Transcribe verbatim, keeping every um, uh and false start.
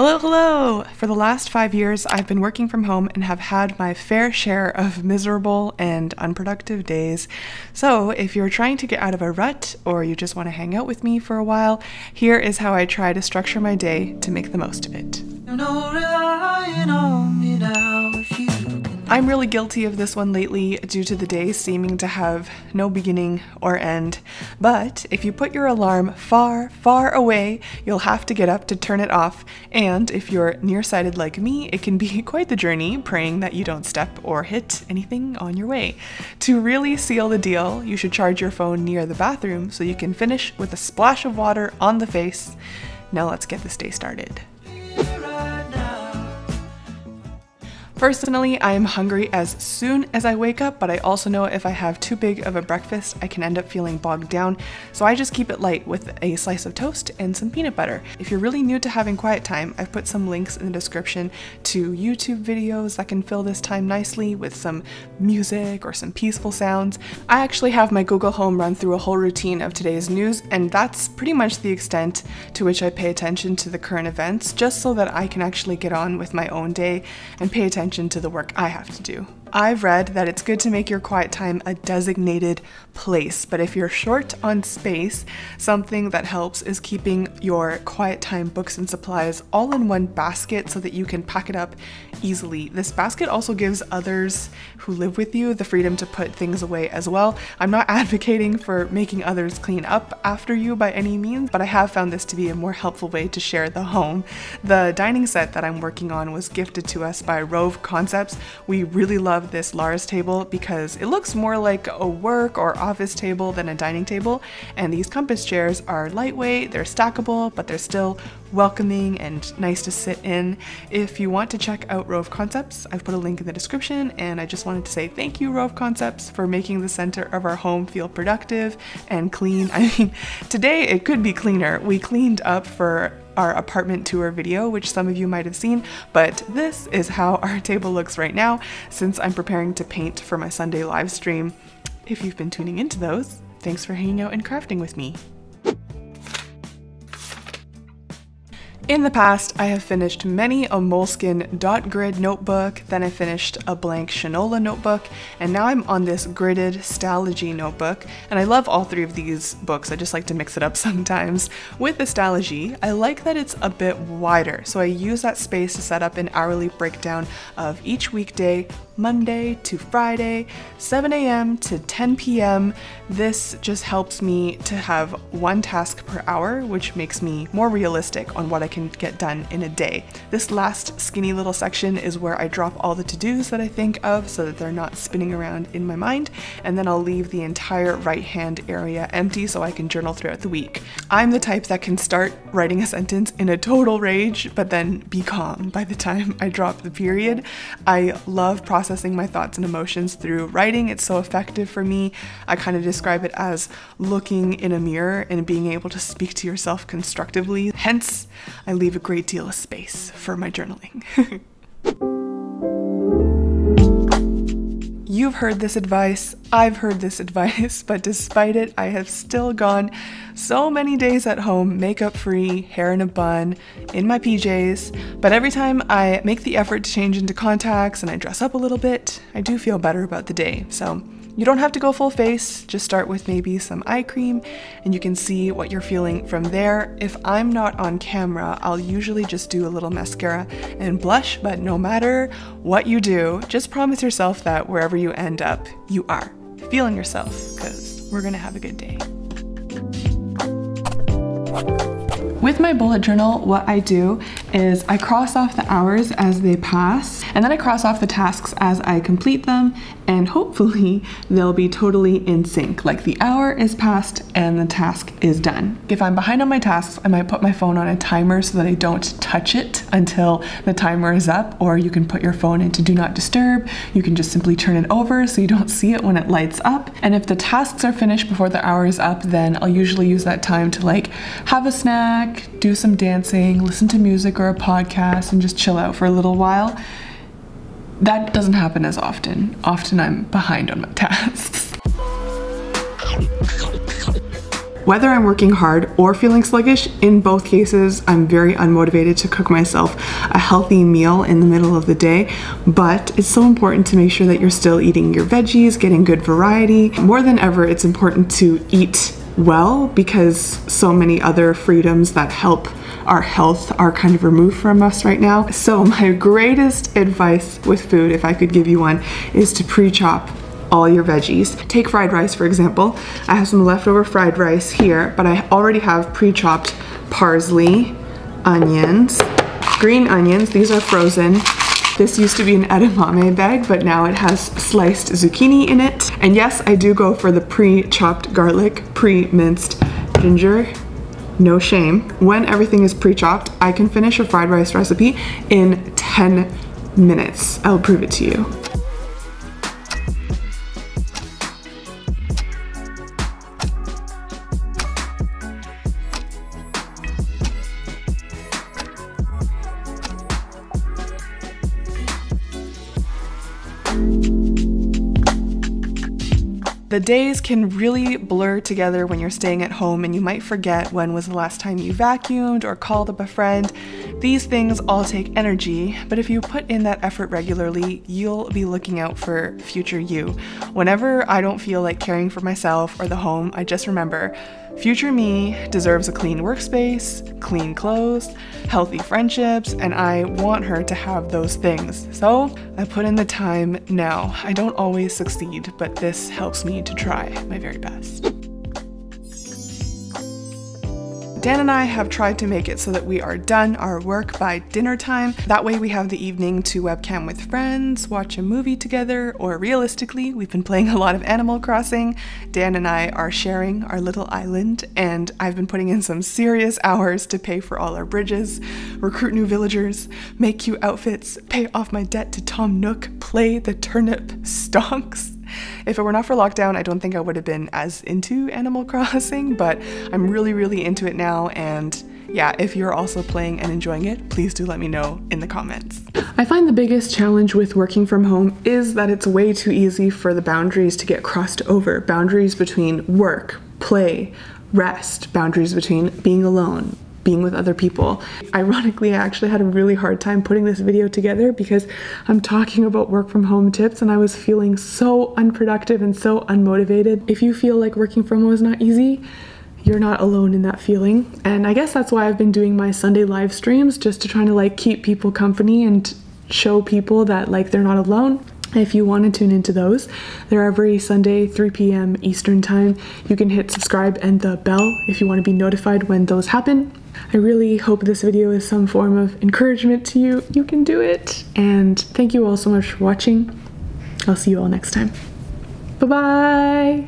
Hello, hello! For the last five years, I've been working from home and have had my fair share of miserable and unproductive days. So if you're trying to get out of a rut or you just want to hang out with me for a while, here is how I try to structure my day to make the most of it. No relying on me now if you I'm really guilty of this one lately due to the day seeming to have no beginning or end, but if you put your alarm far, far away, you'll have to get up to turn it off, and if you're nearsighted like me, it can be quite the journey praying that you don't step or hit anything on your way. To really seal the deal, you should charge your phone near the bathroom so you can finish with a splash of water on the face. Now let's get this day started. Personally, I am hungry as soon as I wake up, but I also know if I have too big of a breakfast, I can end up feeling bogged down, so I just keep it light with a slice of toast and some peanut butter. If you're really new to having quiet time, I've put some links in the description to YouTube videos that can fill this time nicely with some music or some peaceful sounds. I actually have my Google Home run through a whole routine of today's news, and that's pretty much the extent to which I pay attention to the current events, just so that I can actually get on with my own day and pay attention to the work I have to do. I've read that it's good to make your quiet time a designated place, but if you're short on space, something that helps is keeping your quiet time books and supplies all in one basket so that you can pack it up easily. This basket also gives others who live with you the freedom to put things away as well. I'm not advocating for making others clean up after you by any means, but I have found this to be a more helpful way to share the home. The dining set that I'm working on was gifted to us by Rove Concepts. We really love this Lars table because it looks more like a work or office table than a dining table, and these Compas chairs are lightweight, they're stackable, but they're still welcoming and nice to sit in. If you want to check out Rove Concepts, I've put a link in the description, and I just wanted to say thank you, Rove Concepts, for making the center of our home feel productive and clean. I mean, today it could be cleaner. We cleaned up for our apartment tour video, which some of you might have seen, but this is how our table looks right now since I'm preparing to paint for my Sunday live stream. If you've been tuning into those, thanks for hanging out and crafting with me. In the past, I have finished many a Moleskine dot grid notebook, then I finished a blank Shinola notebook, and now I'm on this gridded Stalogy notebook, and I love all three of these books, I just like to mix it up sometimes. With the Stalogy, I like that it's a bit wider, so I use that space to set up an hourly breakdown of each weekday, Monday to Friday, seven A M to ten P M This just helps me to have one task per hour, which makes me more realistic on what I can get done in a day. This last skinny little section is where I drop all the to-dos that I think of so that they're not spinning around in my mind, and then I'll leave the entire right-hand area empty so I can journal throughout the week. I'm the type that can start writing a sentence in a total rage, but then be calm by the time I drop the period. I love processing Processing my thoughts and emotions through writing. It's so effective for me. I kind of describe it as looking in a mirror and being able to speak to yourself constructively. Hence, I leave a great deal of space for my journaling. You've heard this advice, I've heard this advice, but despite it, I have still gone so many days at home, makeup free, hair in a bun, in my P Js, but every time I make the effort to change into contacts and I dress up a little bit, I do feel better about the day. So you don't have to go full face, just start with maybe some eye cream and you can see what you're feeling from there. If I'm not on camera, I'll usually just do a little mascara and blush, but no matter what you do, just promise yourself that wherever you end up, you are feeling yourself, because we're gonna have a good day. With my bullet journal, what I do is I cross off the hours as they pass, and then I cross off the tasks as I complete them, and hopefully they'll be totally in sync. Like the hour is passed and the task is done. If I'm behind on my tasks, I might put my phone on a timer so that I don't touch it until the timer is up, or you can put your phone into do not disturb. You can just simply turn it over so you don't see it when it lights up. And if the tasks are finished before the hour is up, then I'll usually use that time to like have a snack, do some dancing, listen to music or a podcast, and just chill out for a little while. That doesn't happen as often. Often I'm behind on my tasks. whether I'm working hard or feeling sluggish. In both cases, I'm very unmotivated to cook myself a healthy meal in the middle of the day, but it's so important to make sure that you're still eating your veggies, getting good variety. More than ever, it's important to eat well because so many other freedoms that help our health are kind of removed from us right now. So my greatest advice with food, if I could give you one, is to pre-chop all your veggies. Take fried rice, for example. I have some leftover fried rice here, but I already have pre-chopped parsley, onions, green onions. These are frozen. This used to be an edamame bag, but now it has sliced zucchini in it. And yes, I do go for the pre-chopped garlic, pre-minced ginger. No shame. When everything is pre-chopped, I can finish a fried rice recipe in ten minutes. I'll prove it to you. The days can really blur together when you're staying at home, and you might forget when was the last time you vacuumed or called up a friend. These things all take energy, but if you put in that effort regularly, you'll be looking out for future you. Whenever I don't feel like caring for myself or the home, I just remember, future me deserves a clean workspace, clean clothes, healthy friendships, and I want her to have those things. So I put in the time now. I don't always succeed, but this helps me to try my very best. Dan and I have tried to make it so that we are done our work by dinner time. That way we have the evening to webcam with friends, watch a movie together, or realistically, we've been playing a lot of Animal Crossing. Dan and I are sharing our little island, and I've been putting in some serious hours to pay for all our bridges, recruit new villagers, make cute outfits, pay off my debt to Tom Nook, play the turnip stonks. If it were not for lockdown, I don't think I would have been as into Animal Crossing, but I'm really, really into it now, and yeah, if you're also playing and enjoying it, please do let me know in the comments. I find the biggest challenge with working from home is that it's way too easy for the boundaries to get crossed over. Boundaries between work, play, rest, boundaries between being alone, being with other people. Ironically, I actually had a really hard time putting this video together because I'm talking about work from home tips and I was feeling so unproductive and so unmotivated. If you feel like working from home is not easy, you're not alone in that feeling. And I guess that's why I've been doing my Sunday live streams, just to try to like keep people company and show people that like they're not alone. If you want to tune into those, they're every Sunday, three p m Eastern time. You can hit subscribe and the bell if you want to be notified when those happen. I really hope this video is some form of encouragement to you. You can do it. And thank you all so much for watching. I'll see you all next time. Bye-bye.